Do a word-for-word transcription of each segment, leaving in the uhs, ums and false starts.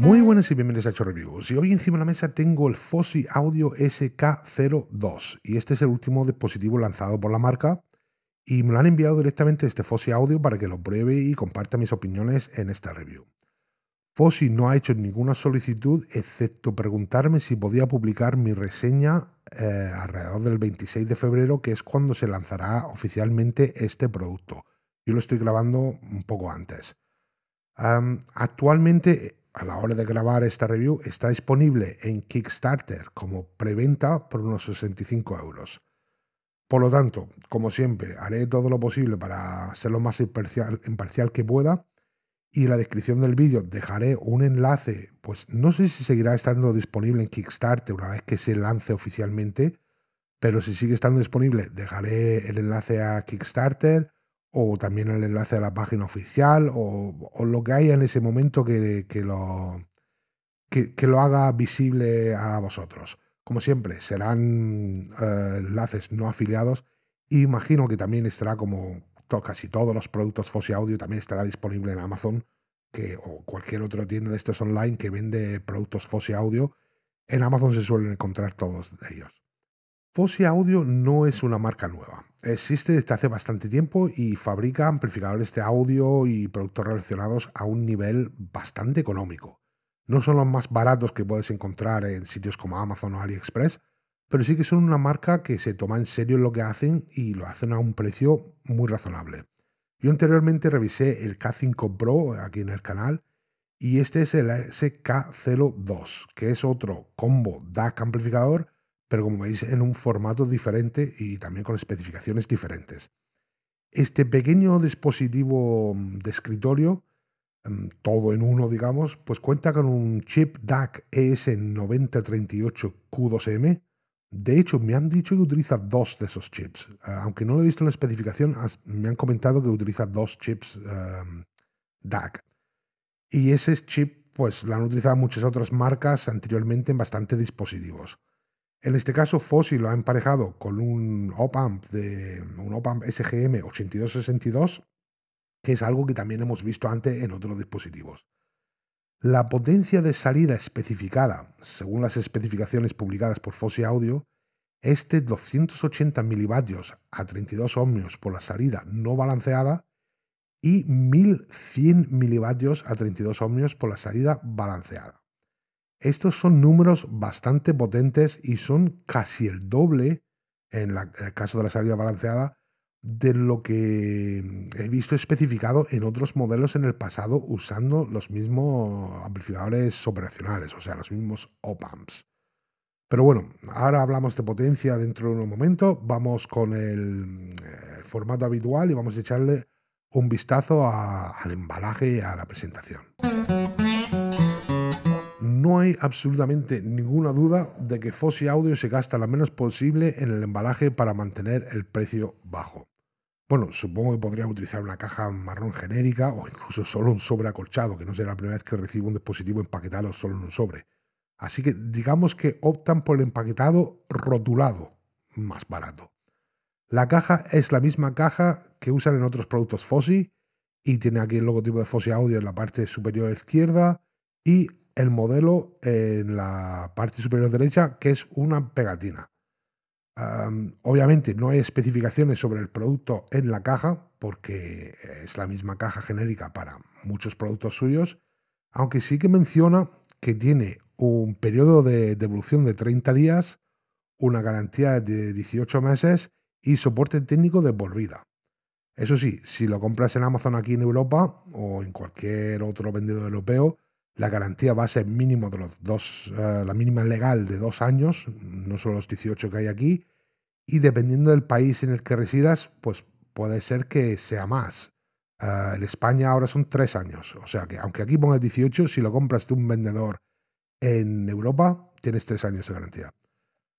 Muy buenas y bienvenidos a Acho Reviews. Y hoy encima de la mesa tengo el Fosi Audio S K cero dos y este es el último dispositivo lanzado por la marca y me lo han enviado directamente este Fosi Audio para que lo pruebe y comparta mis opiniones en esta review. Fosi no ha hecho ninguna solicitud excepto preguntarme si podía publicar mi reseña eh, alrededor del veintiséis de febrero, que es cuando se lanzará oficialmente este producto. Yo lo estoy grabando un poco antes. Um, actualmente, a la hora de grabar esta review, está disponible en Kickstarter como preventa por unos sesenta y cinco euros. Por lo tanto, como siempre, haré todo lo posible para ser lo más imparcial, imparcial que pueda. Y en la descripción del vídeo dejaré un enlace, pues no sé si seguirá estando disponible en Kickstarter una vez que se lance oficialmente, pero si sigue estando disponible dejaré el enlace a Kickstarter o también el enlace a la página oficial o, o lo que haya en ese momento que, que, lo, que, que lo haga visible a vosotros. Como siempre, serán eh, enlaces no afiliados. Imagino que también estará como... casi todos los productos Fosi Audio también estará disponible en Amazon que, o cualquier otra tienda de estos online que vende productos Fosi Audio. En Amazon se suelen encontrar todos ellos. Fosi Audio no es una marca nueva. Existe desde hace bastante tiempo y fabrica amplificadores de audio y productos relacionados a un nivel bastante económico. No son los más baratos que puedes encontrar en sitios como Amazon o AliExpress, pero sí que son una marca que se toma en serio lo que hacen y lo hacen a un precio muy razonable. Yo anteriormente revisé el K cinco Pro aquí en el canal y este es el S K cero dos, que es otro combo D A C amplificador, pero como veis en un formato diferente y también con especificaciones diferentes. Este pequeño dispositivo de escritorio, todo en uno digamos, pues cuenta con un chip D A C E S nueve cero tres ocho Q dos M. De hecho, me han dicho que utiliza dos de esos chips. Uh, aunque no lo he visto en la especificación, me han comentado que utiliza dos chips um, D A C. Y ese chip pues lo han utilizado muchas otras marcas anteriormente en bastantes dispositivos. En este caso, Fosi lo ha emparejado con un op-amp de un op-amp S G M ocho dos seis dos, que es algo que también hemos visto antes en otros dispositivos. La potencia de salida especificada, según las especificaciones publicadas por Fosi Audio, es de doscientos ochenta milivatios a treinta y dos ohmios por la salida no balanceada y mil cien milivatios a treinta y dos ohmios por la salida balanceada. Estos son números bastante potentes y son casi el doble, en, la, en el caso de la salida balanceada, de lo que he visto especificado en otros modelos en el pasado usando los mismos amplificadores operacionales, o sea, los mismos op-amps. Pero bueno, ahora hablamos de potencia dentro de un momento, vamos con el, el formato habitual y vamos a echarle un vistazo a, al embalaje y a la presentación. No hay absolutamente ninguna duda de que Fosi Audio se gasta lo menos posible en el embalaje para mantener el precio bajo. Bueno, supongo que podría utilizar una caja marrón genérica o incluso solo un sobre acolchado, que no será la primera vez que recibo un dispositivo empaquetado solo en un sobre. Así que digamos que optan por el empaquetado rotulado, más barato. La caja es la misma caja que usan en otros productos Fosi y tiene aquí el logotipo de Fosi Audio en la parte superior izquierda y el modelo en la parte superior derecha, que es una pegatina. Um, obviamente no hay especificaciones sobre el producto en la caja, porque es la misma caja genérica para muchos productos suyos, aunque sí que menciona que tiene un periodo de devolución de treinta días, una garantía de dieciocho meses y soporte técnico de por vida. Eso sí, si lo compras en Amazon aquí en Europa o en cualquier otro vendedor europeo, la garantía va a ser mínimo de los dos, uh, la mínima legal de dos años, no solo los dieciocho que hay aquí, y dependiendo del país en el que residas, pues puede ser que sea más. Uh, en España ahora son tres años, o sea que aunque aquí pongas dieciocho, si lo compras de un vendedor en Europa, tienes tres años de garantía.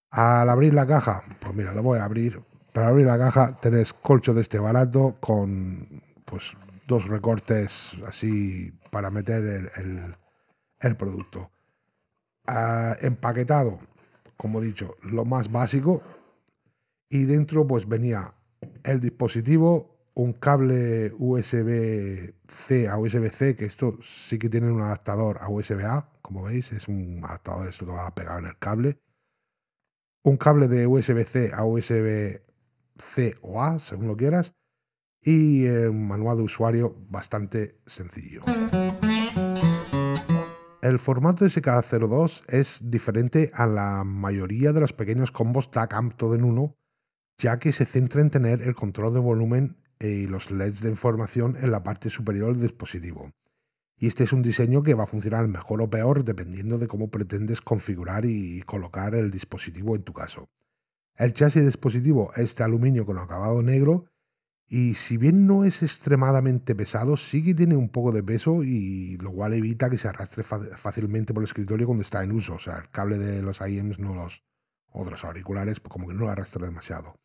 Al abrir la caja, pues mira, lo voy a abrir. Para abrir la caja tenés colcho de este barato con pues dos recortes así para meter el, el, el producto. Uh, empaquetado, como he dicho, lo más básico. Y dentro pues venía el dispositivo, un cable U S B-C a U S B-C, que esto sí que tiene un adaptador a U S B-A, como veis, es un adaptador esto que va pegado en el cable. Un cable de U S B-C a U S B-C o A, según lo quieras, y eh, un manual de usuario bastante sencillo. El formato de S K cero dos es diferente a la mayoría de los pequeños combos D A C A M P todo en uno, ya que se centra en tener el control de volumen y los L E Ds de información en la parte superior del dispositivo. Y este es un diseño que va a funcionar mejor o peor dependiendo de cómo pretendes configurar y colocar el dispositivo en tu caso. El chasis del dispositivo es de aluminio con acabado negro, y si bien no es extremadamente pesado, sí que tiene un poco de peso, y lo cual evita que se arrastre fácilmente por el escritorio cuando está en uso. O sea, el cable de los I E Ms no los, o de los auriculares, pues como que no lo arrastra demasiado.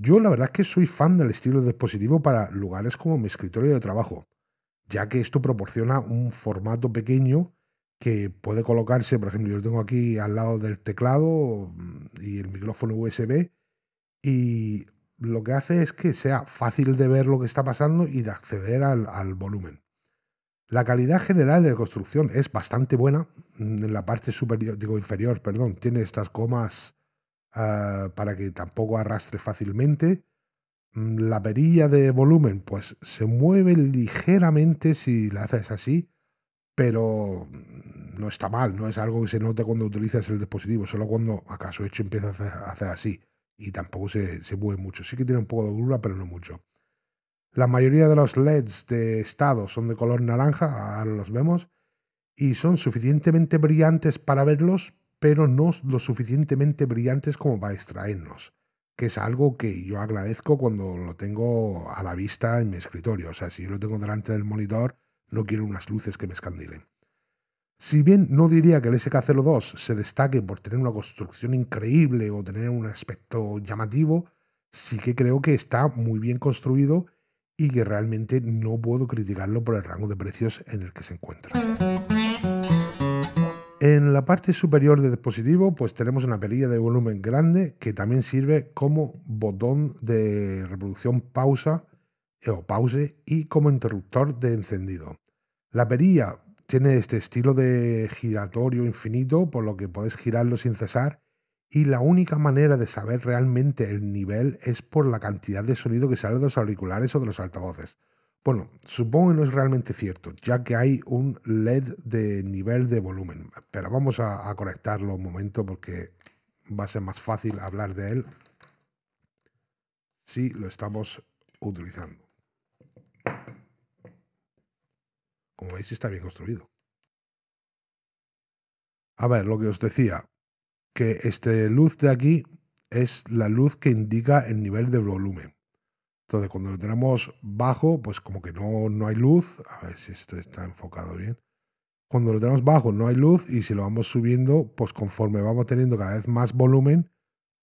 Yo la verdad es que soy fan del estilo de dispositivo para lugares como mi escritorio de trabajo, ya que esto proporciona un formato pequeño que puede colocarse, por ejemplo, yo lo tengo aquí al lado del teclado y el micrófono U S B, y lo que hace es que sea fácil de ver lo que está pasando y de acceder al, al volumen. La calidad general de la construcción es bastante buena. En la parte superior, digo inferior, perdón, tiene estas gomas uh, para que tampoco arrastre fácilmente. La perilla de volumen pues se mueve ligeramente si la haces así, pero no está mal, no es algo que se note cuando utilizas el dispositivo, solo cuando acaso hecho empieza a hacer así. Y tampoco se, se mueve mucho. Sí que tiene un poco de grúa, pero no mucho. La mayoría de los L E Ds de estado son de color naranja, ahora los vemos, y son suficientemente brillantes para verlos, pero no lo suficientemente brillantes como para distraernos, que es algo que yo agradezco cuando lo tengo a la vista en mi escritorio. O sea, si yo lo tengo delante del monitor, no quiero unas luces que me escandilen. Si bien no diría que el S K cero dos se destaque por tener una construcción increíble o tener un aspecto llamativo, sí que creo que está muy bien construido y que realmente no puedo criticarlo por el rango de precios en el que se encuentra. En la parte superior del dispositivo pues tenemos una perilla de volumen grande que también sirve como botón de reproducción pausa o pause y como interruptor de encendido. La perilla tiene este estilo de giratorio infinito, por lo que podéis girarlo sin cesar, y la única manera de saber realmente el nivel es por la cantidad de sonido que sale de los auriculares o de los altavoces. Bueno, supongo que no es realmente cierto, ya que hay un L E D de nivel de volumen, pero vamos a, a conectarlo un momento porque va a ser más fácil hablar de él si lo estamos utilizando. Como veis, está bien construido. A ver, lo que os decía, que esta luz de aquí es la luz que indica el nivel de volumen. Entonces, cuando lo tenemos bajo, pues como que no, no hay luz. A ver si esto está enfocado bien. Cuando lo tenemos bajo, no hay luz, y si lo vamos subiendo, pues conforme vamos teniendo cada vez más volumen,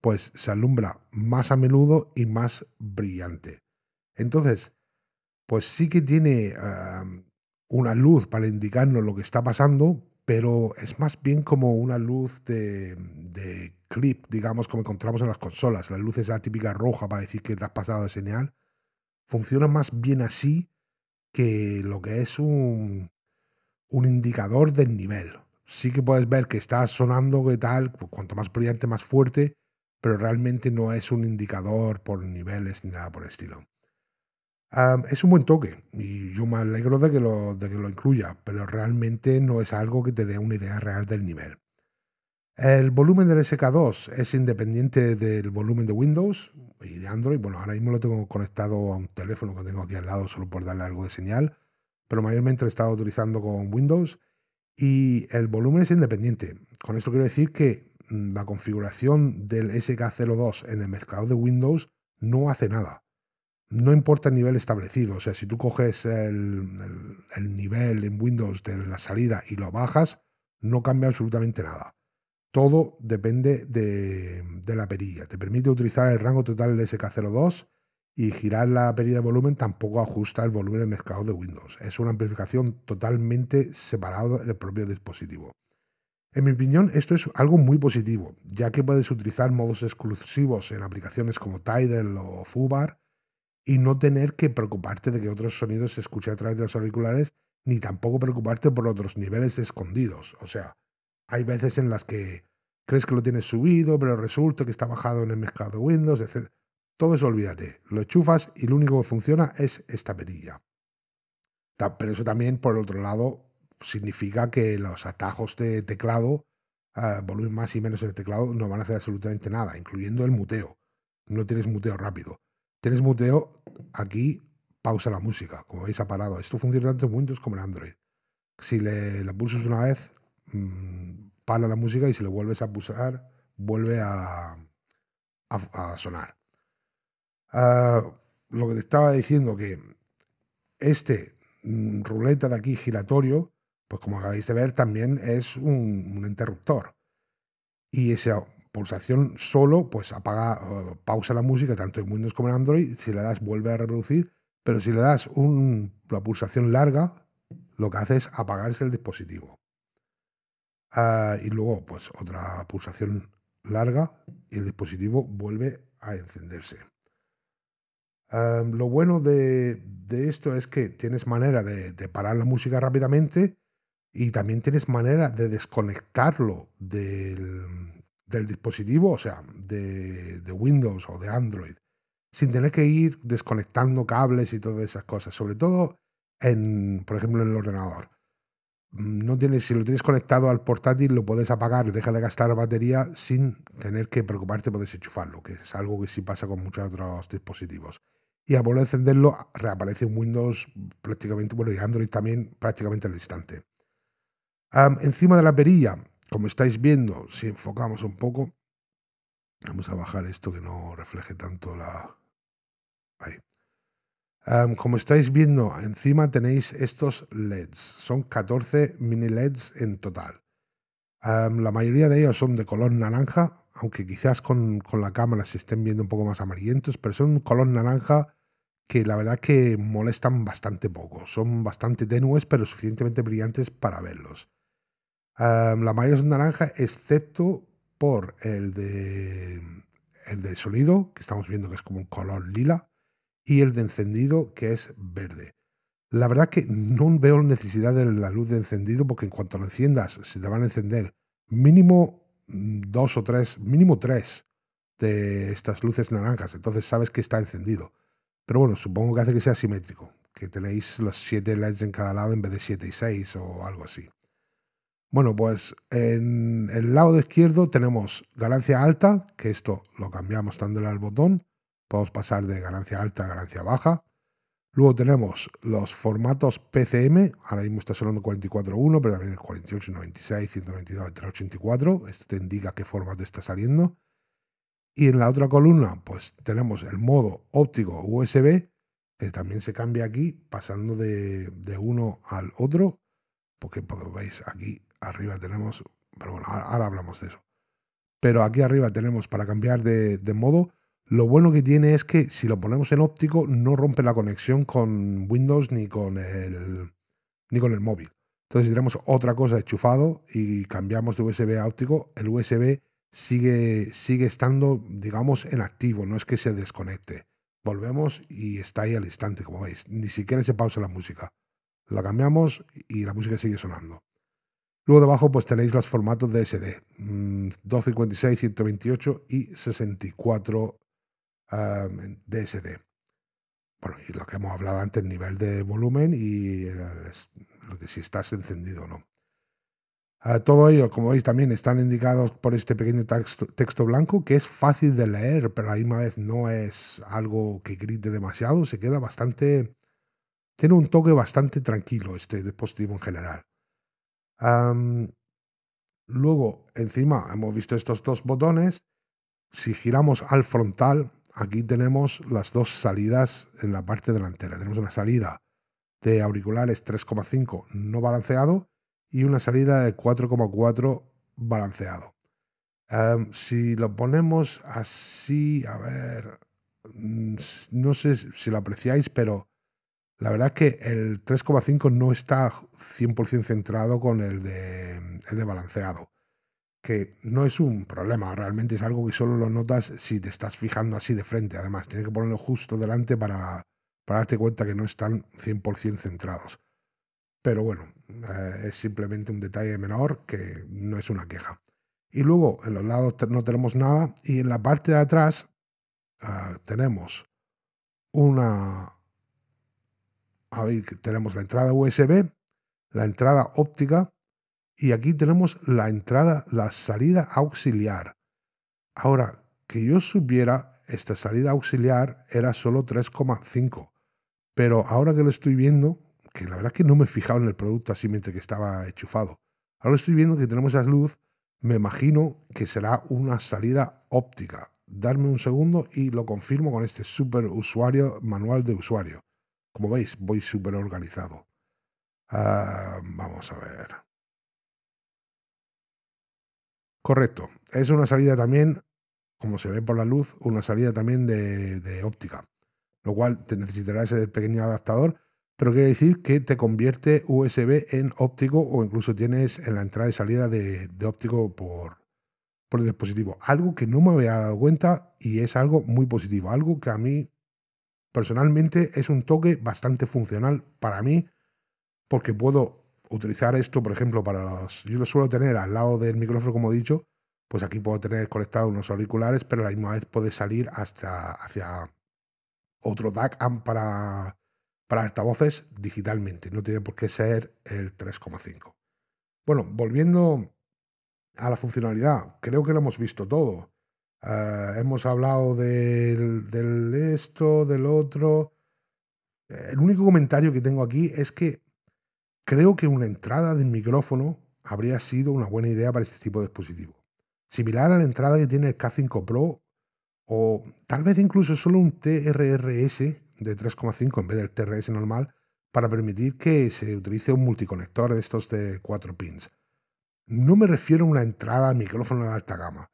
pues se alumbra más a menudo y más brillante. Entonces, pues sí que tiene Uh, una luz para indicarnos lo que está pasando, pero es más bien como una luz de, de clip, digamos, como encontramos en las consolas. La luz esa típica roja para decir que te has pasado de señal. Funciona más bien así que lo que es un, un indicador del nivel. Sí que puedes ver que está sonando que tal, cuanto más brillante, más fuerte, pero realmente no es un indicador por niveles ni nada por el estilo. Um, es un buen toque y yo me alegro de que, lo, de que lo incluya, pero realmente no es algo que te dé una idea real del nivel. El volumen del S K dos es independiente del volumen de Windows y de Android. Bueno, ahora mismo lo tengo conectado a un teléfono que tengo aquí al lado solo por darle algo de señal, pero mayormente lo he estado utilizando con Windows, y el volumen es independiente. Con esto quiero decir que la configuración del S K cero dos en el mezclado de Windows no hace nada. No importa el nivel establecido. O sea, si tú coges el, el, el nivel en Windows de la salida y lo bajas, no cambia absolutamente nada. Todo depende de, de la perilla. Te permite utilizar el rango total del S K cero dos, y girar la perilla de volumen tampoco ajusta el volumen del mezclado de Windows. Es una amplificación totalmente separada del propio dispositivo. En mi opinión, esto es algo muy positivo, ya que puedes utilizar modos exclusivos en aplicaciones como Tidal o Foobar, y no tener que preocuparte de que otros sonidos se escuchen a través de los auriculares, ni tampoco preocuparte por otros niveles escondidos. O sea, hay veces en las que crees que lo tienes subido, pero resulta que está bajado en el mezclado Windows, etcétera. Todo eso olvídate. Lo enchufas y lo único que funciona es esta perilla. Pero eso también, por otro lado, significa que los atajos de teclado, eh, volumen más y menos en el teclado, no van a hacer absolutamente nada, incluyendo el muteo. No tienes muteo rápido. Tienes muteo aquí, pausa la música, como veis ha parado. Esto funciona tanto en Windows como en Android. Si le, le pulsas una vez, mmm, para la música, y si le vuelves a pulsar, vuelve a, a, a sonar. Uh, lo que te estaba diciendo, que este mm, ruleta de aquí giratorio, pues como acabáis de ver, también es un, un interruptor. Y esa pulsación solo, pues apaga, uh, pausa la música, tanto en Windows como en Android. Si le das, vuelve a reproducir. Pero si le das un, una pulsación larga, lo que hace es apagarse el dispositivo. Uh, y luego, pues otra pulsación larga y el dispositivo vuelve a encenderse. Um, lo bueno de, de esto es que tienes manera de, de parar la música rápidamente, y también tienes manera de desconectarlo del, del dispositivo, o sea, de, de Windows o de Android, sin tener que ir desconectando cables y todas esas cosas, sobre todo, en, por ejemplo, en el ordenador. No tienes, si lo tienes conectado al portátil, lo puedes apagar, deja de gastar batería sin tener que preocuparte por desenchufarlo, que es algo que sí pasa con muchos otros dispositivos. Y al volver a encenderlo, reaparece en Windows prácticamente, bueno, y Android también prácticamente al instante. Um, encima de la perilla, como estáis viendo, si enfocamos un poco, vamos a bajar esto que no refleje tanto la... Ahí. Um, como estáis viendo, encima tenéis estos L E Ds. Son catorce mini L E Ds en total. Um, la mayoría de ellos son de color naranja, aunque quizás con, con la cámara se estén viendo un poco más amarillentos, pero son color naranja que la verdad que molestan bastante poco. Son bastante tenues, pero suficientemente brillantes para verlos. Um, la mayoría son naranja, excepto por el de, el de sonido, que estamos viendo que es como un color lila, y el de encendido, que es verde. La verdad que no veo necesidad de la luz de encendido, porque en cuanto lo enciendas, se te van a encender mínimo dos o tres, mínimo tres de estas luces naranjas, entonces sabes que está encendido. Pero bueno, supongo que hace que sea simétrico, que tenéis los siete L E Ds en cada lado en vez de siete y seis o algo así. Bueno, pues en el lado izquierdo tenemos ganancia alta, que esto lo cambiamos dándole al botón. Podemos pasar de ganancia alta a ganancia baja. Luego tenemos los formatos P C M. Ahora mismo está sonando cuarenta y cuatro punto uno, pero también el cuarenta y ocho, noventa y seis, ciento veintidós, tres ochenta y cuatro. Esto te indica qué formato está saliendo. Y en la otra columna, pues tenemos el modo óptico U S B, que también se cambia aquí, pasando de, de uno al otro. Porque pues, veis, aquí arriba tenemos... Pero bueno, ahora, ahora hablamos de eso. Pero aquí arriba tenemos para cambiar de, de modo... Lo bueno que tiene es que si lo ponemos en óptico no rompe la conexión con Windows ni con el, ni con el móvil. Entonces si tenemos otra cosa enchufado y cambiamos de U S B a óptico, el U S B sigue, sigue estando, digamos, en activo, no es que se desconecte. Volvemos y está ahí al instante, como veis. Ni siquiera se pausa la música. La cambiamos y la música sigue sonando. Luego debajo pues tenéis los formatos de S D, doscientos cincuenta y seis, ciento veintiocho y sesenta y cuatro Um, D S D. Bueno, y lo que hemos hablado antes, el nivel de volumen y el, lo que si estás encendido o no. Uh, todo ello, como veis, también están indicados por este pequeño texto, texto blanco, que es fácil de leer, pero a la misma vez no es algo que grite demasiado. Se queda bastante... Tiene un toque bastante tranquilo este dispositivo en general. Um, luego, encima, hemos visto estos dos botones. Si giramos al frontal... Aquí tenemos las dos salidas en la parte delantera. Tenemos una salida de auriculares tres coma cinco no balanceado y una salida de cuatro coma cuatro balanceado. Um, si lo ponemos así, a ver, no sé si lo apreciáis, pero la verdad es que el tres coma cinco no está cien por ciento centrado con el de, el de balanceado. que no es un problema, realmente es algo que solo lo notas si te estás fijando así de frente. Además, tienes que ponerlo justo delante para, para darte cuenta que no están cien por cien centrados. Pero bueno, eh, es simplemente un detalle menor que no es una queja. Y luego, en los lados no tenemos nada, y en la parte de atrás eh, tenemos una... A ver, tenemos la entrada U S B, la entrada óptica, y aquí tenemos la entrada, la salida auxiliar. Ahora, que yo supiera, esta salida auxiliar era solo tres coma cinco. Pero ahora que lo estoy viendo, que la verdad es que no me he fijado en el producto así mientras que estaba enchufado. Ahora estoy viendo que tenemos esa luz, me imagino que será una salida óptica. Darme un segundo y lo confirmo con este super usuario, manual de usuario. Como veis, voy súper organizado. Uh, vamos a ver. Correcto, es una salida también, como se ve por la luz, una salida también de, de óptica, lo cual te necesitará ese pequeño adaptador, pero quiere decir que te convierte U S B en óptico, o incluso tienes en la entrada y salida de, de óptico por, por el dispositivo. Algo que no me había dado cuenta y es algo muy positivo, algo que a mí personalmente es un toque bastante funcional para mí, porque puedo utilizar esto, por ejemplo, para los... Yo lo suelo tener al lado del micrófono, como he dicho, pues aquí puedo tener conectados unos auriculares, pero a la misma vez puede salir hasta hacia otro D A C para, para altavoces digitalmente. No tiene por qué ser el tres coma cinco. Bueno, volviendo a la funcionalidad, creo que lo hemos visto todo. Uh, hemos hablado del, del esto, del otro. El único comentario que tengo aquí es que creo que una entrada de micrófono habría sido una buena idea para este tipo de dispositivo. Similar a la entrada que tiene el K cinco Pro, o tal vez incluso solo un T R R S de tres coma cinco en vez del T R S normal, para permitir que se utilice un multiconector de estos de cuatro pins. No me refiero a una entrada de micrófono de alta gama,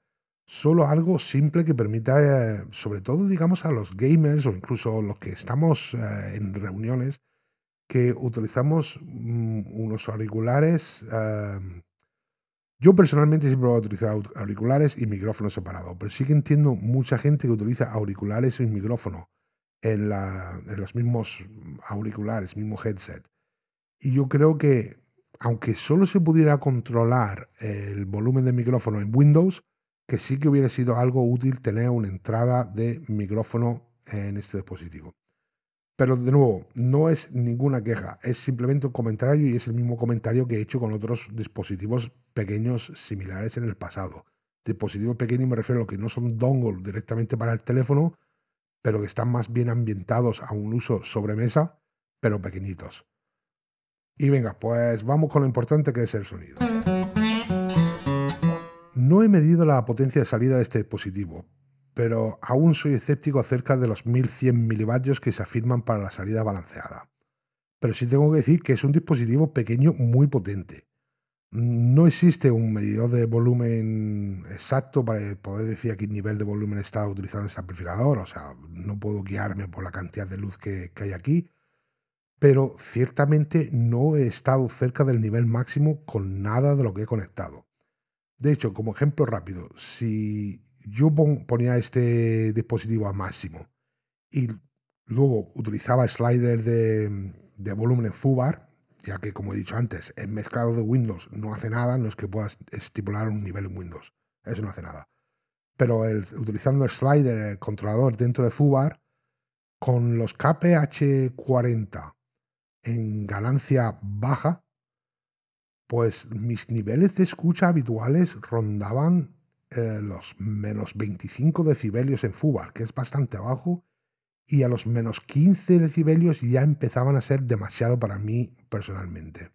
solo algo simple que permita, sobre todo digamos a los gamers o incluso los que estamos en reuniones, que utilizamos unos auriculares. Yo personalmente siempre voy a utilizar auriculares y micrófono separado, pero sí que entiendo mucha gente que utiliza auriculares y micrófono en, la, en los mismos auriculares, mismo headset. Y yo creo que, aunque solo se pudiera controlar el volumen de micrófono en Windows, que sí que hubiera sido algo útil tener una entrada de micrófono en este dispositivo. Pero de nuevo, no es ninguna queja, es simplemente un comentario y es el mismo comentario que he hecho con otros dispositivos pequeños similares en el pasado. Dispositivos pequeños me refiero a que no son dongles directamente para el teléfono, pero que están más bien ambientados a un uso sobremesa, pero pequeñitos. Y venga, pues vamos con lo importante que es el sonido. No he medido la potencia de salida de este dispositivo, pero aún soy escéptico acerca de los mil cien milivatios que se afirman para la salida balanceada. Pero sí tengo que decir que es un dispositivo pequeño muy potente. No existe un medidor de volumen exacto para poder decir a qué nivel de volumen está utilizando este amplificador, o sea, no puedo guiarme por la cantidad de luz que, que hay aquí, pero ciertamente no he estado cerca del nivel máximo con nada de lo que he conectado. De hecho, como ejemplo rápido, si... yo ponía este dispositivo a máximo y luego utilizaba el slider de, de volumen en Foobar, ya que, como he dicho antes, el mezclado de Windows no hace nada, no es que puedas estipular un nivel en Windows, eso no hace nada. Pero el, utilizando el slider, el controlador dentro de Foobar, con los K P H cuarenta en ganancia baja, pues mis niveles de escucha habituales rondaban Eh, los menos veinticinco decibelios en Foobar, que es bastante bajo, y a los menos quince decibelios ya empezaban a ser demasiado para mí personalmente.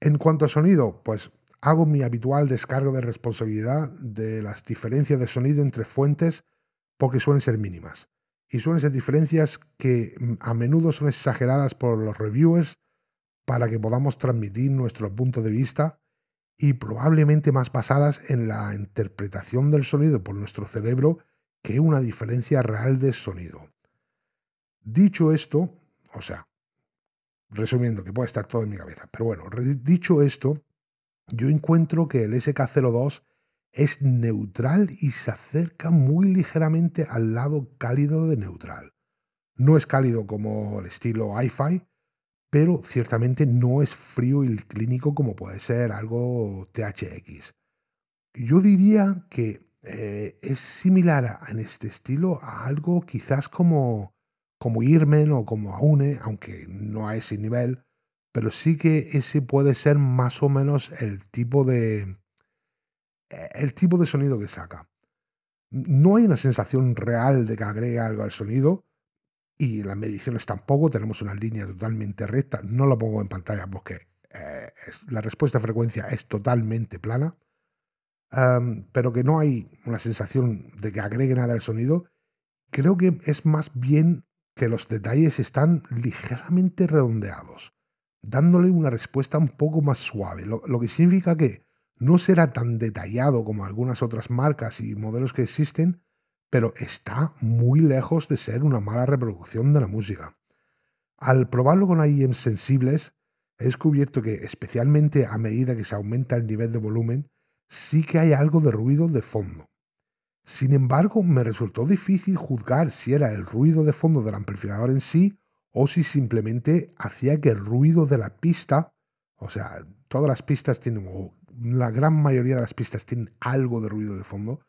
En cuanto a sonido, pues hago mi habitual descargo de responsabilidad de las diferencias de sonido entre fuentes, porque suelen ser mínimas. Y suelen ser diferencias que a menudo son exageradas por los reviewers para que podamos transmitir nuestro punto de vista, y probablemente más basadas en la interpretación del sonido por nuestro cerebro que una diferencia real de sonido. Dicho esto, o sea, resumiendo, que puede estar todo en mi cabeza, pero bueno, dicho esto, Yo encuentro que el S K cero dos es neutral y se acerca muy ligeramente al lado cálido de neutral. No es cálido como el estilo hi-fi, pero ciertamente no es frío y clínico como puede ser algo T H X. Yo diría que eh, es similar en este estilo a algo quizás como, como Irmen o como Aune, aunque no a ese nivel, pero sí que ese puede ser más o menos el tipo de, el tipo de sonido que saca. No hay una sensación real de que agrega algo al sonido, y las mediciones tampoco, tenemos una línea totalmente recta, no la pongo en pantalla porque eh, es, la respuesta a frecuencia es totalmente plana, um, pero que no hay una sensación de que agregue nada al sonido. Creo que es más bien que los detalles están ligeramente redondeados, dándole una respuesta un poco más suave, lo, lo que significa que no será tan detallado como algunas otras marcas y modelos que existen, pero está muy lejos de ser una mala reproducción de la música. Al probarlo con I E Ms sensibles, he descubierto que, especialmente a medida que se aumenta el nivel de volumen, sí que hay algo de ruido de fondo. Sin embargo, me resultó difícil juzgar si era el ruido de fondo del amplificador en sí o si simplemente hacía que el ruido de la pista, o sea, todas las pistas tienen, o la gran mayoría de las pistas tienen algo de ruido de fondo,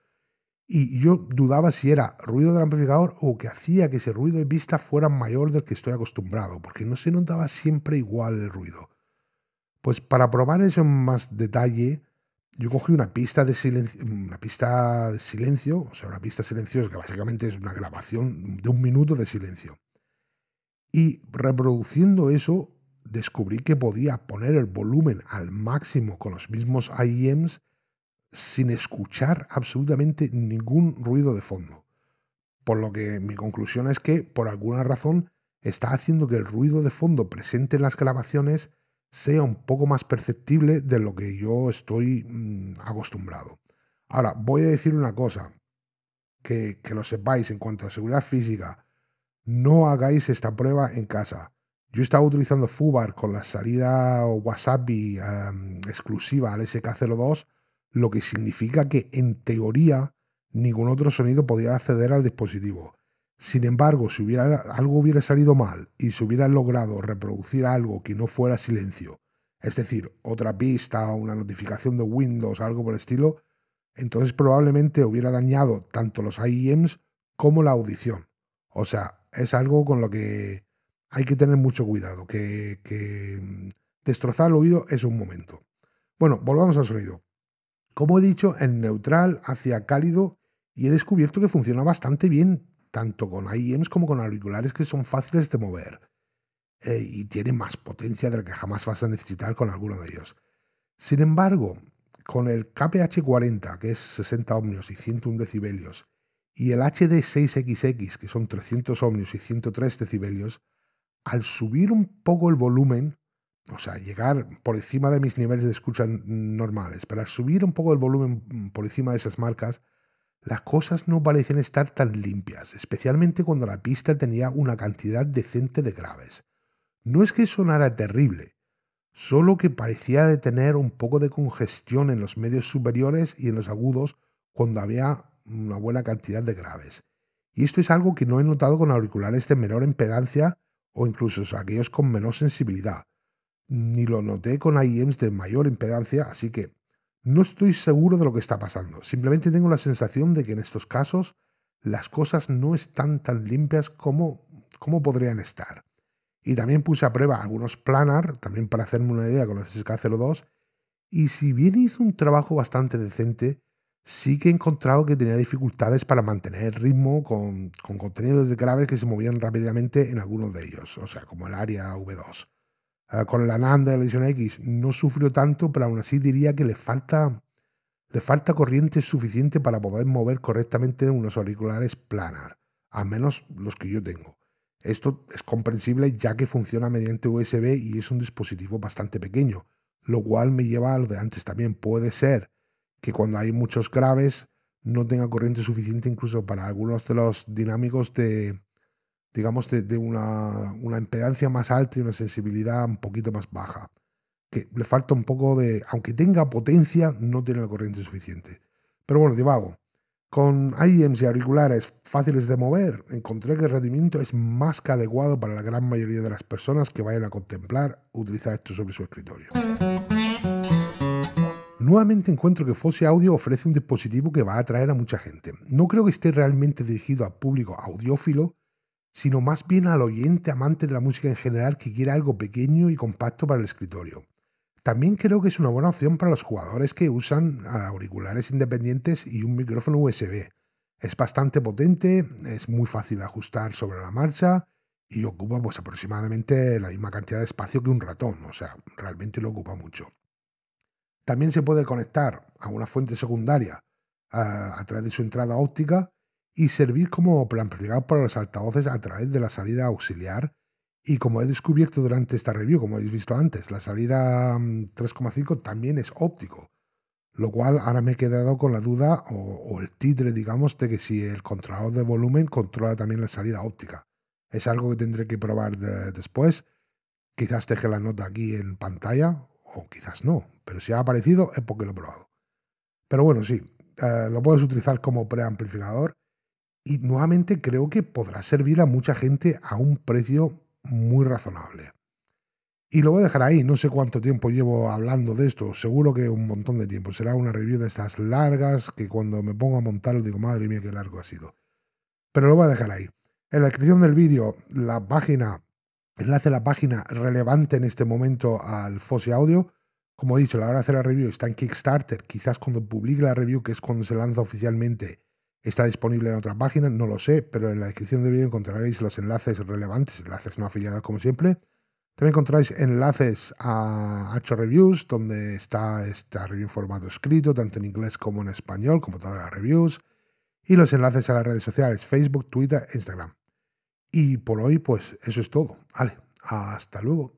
y yo dudaba si era ruido del amplificador o que hacía que ese ruido de pista fuera mayor del que estoy acostumbrado, porque no se notaba siempre igual el ruido. Pues para probar eso en más detalle, yo cogí una pista de silencio, una pista de silencio, o sea, una pista silenciosa, que básicamente es una grabación de un minuto de silencio. Y reproduciendo eso, descubrí que podía poner el volumen al máximo con los mismos I E Ms sin escuchar absolutamente ningún ruido de fondo. Por lo que mi conclusión es que, por alguna razón, está haciendo que el ruido de fondo presente en las grabaciones sea un poco más perceptible de lo que yo estoy mmm, acostumbrado. Ahora, voy a decir una cosa, que, que lo sepáis en cuanto a seguridad física, no hagáis esta prueba en casa. Yo estaba utilizando Foobar con la salida Wasabi um, exclusiva al S K cero dos, lo que significa que, en teoría, ningún otro sonido podía acceder al dispositivo. Sin embargo, si hubiera, algo hubiera salido mal y se hubiera logrado reproducir algo que no fuera silencio, es decir, otra pista o una notificación de Windows, algo por el estilo, entonces probablemente hubiera dañado tanto los I E Ms como la audición. O sea, es algo con lo que hay que tener mucho cuidado, que, que destrozar el oído es un momento. Bueno, volvamos al sonido. Como he dicho, en neutral hacia cálido, y he descubierto que funciona bastante bien tanto con I E Ms como con auriculares que son fáciles de mover, eh, y tiene más potencia de la que jamás vas a necesitar con alguno de ellos. Sin embargo, con el K P H cuarenta, que es sesenta ohmios y ciento un decibelios, y el H D seis X X, que son trescientos ohmios y ciento tres decibelios, al subir un poco el volumen, o sea, llegar por encima de mis niveles de escucha normales, pero al subir un poco el volumen por encima de esas marcas, las cosas no parecían estar tan limpias, especialmente cuando la pista tenía una cantidad decente de graves. No es que sonara terrible, solo que parecía de tener un poco de congestión en los medios superiores y en los agudos cuando había una buena cantidad de graves. Y esto es algo que no he notado con auriculares de menor impedancia o incluso aquellos con menor sensibilidad. Ni lo noté con I E Ms de mayor impedancia, así que no estoy seguro de lo que está pasando. Simplemente tengo la sensación de que en estos casos las cosas no están tan limpias como, como podrían estar. Y también puse a prueba algunos planar, también para hacerme una idea con los S K cero dos, y si bien hizo un trabajo bastante decente, sí que he encontrado que tenía dificultades para mantener el ritmo con, con contenidos de graves que se movían rápidamente en algunos de ellos, o sea, como el ARIA V dos. Con la Nanda de la edición X no sufrió tanto, pero aún así diría que le falta, le falta corriente suficiente para poder mover correctamente unos auriculares planar, al menos los que yo tengo. Esto es comprensible ya que funciona mediante U S B y es un dispositivo bastante pequeño, lo cual me lleva a lo de antes también. Puede ser que cuando hay muchos graves no tenga corriente suficiente incluso para algunos de los dinámicos de... digamos, de, de una, una impedancia más alta y una sensibilidad un poquito más baja. que le falta un poco de... Aunque tenga potencia, no tiene la corriente suficiente. Pero bueno, divago. Con I E Ms y auriculares fáciles de mover, encontré que el rendimiento es más que adecuado para la gran mayoría de las personas que vayan a contemplar utilizar esto sobre su escritorio. Nuevamente encuentro que Fosi Audio ofrece un dispositivo que va a atraer a mucha gente. No creo que esté realmente dirigido al público audiófilo, sino más bien al oyente amante de la música en general que quiera algo pequeño y compacto para el escritorio. También creo que es una buena opción para los jugadores que usan auriculares independientes y un micrófono U S B. Es bastante potente, es muy fácil de ajustar sobre la marcha y ocupa pues aproximadamente la misma cantidad de espacio que un ratón, o sea, realmente lo ocupa mucho. También se puede conectar a una fuente secundaria a, a través de su entrada óptica y servir como preamplificador para los altavoces a través de la salida auxiliar. Y como he descubierto durante esta review, como habéis visto antes, la salida tres coma cinco también es óptico, lo cual ahora me he quedado con la duda o, o el titre, digamos, de que si el controlador de volumen controla también la salida óptica. Es algo que tendré que probar de, después. Quizás deje la nota aquí en pantalla o quizás no, pero si ha aparecido es porque lo he probado. Pero bueno, sí, eh, lo puedes utilizar como preamplificador y nuevamente creo que podrá servir a mucha gente a un precio muy razonable. Y lo voy a dejar ahí, no sé cuánto tiempo llevo hablando de esto, seguro que un montón de tiempo. Será una review de estas largas que cuando me pongo a montar digo, madre mía, qué largo ha sido. Pero lo voy a dejar ahí. En la descripción del vídeo, la página, enlace a la página relevante en este momento al Fosi Audio. Como he dicho, la hora de hacer la review está en Kickstarter. Quizás cuando publique la review, que es cuando se lanza oficialmente, está disponible en otra página, no lo sé, pero en la descripción del vídeo encontraréis los enlaces relevantes, enlaces no afiliados como siempre. También encontráis enlaces a Acho Reviews, donde está esta review en formato escrito, tanto en inglés como en español, como todas las reviews. Y los enlaces a las redes sociales, Facebook, Twitter, Instagram. Y por hoy, pues eso es todo. Vale, hasta luego.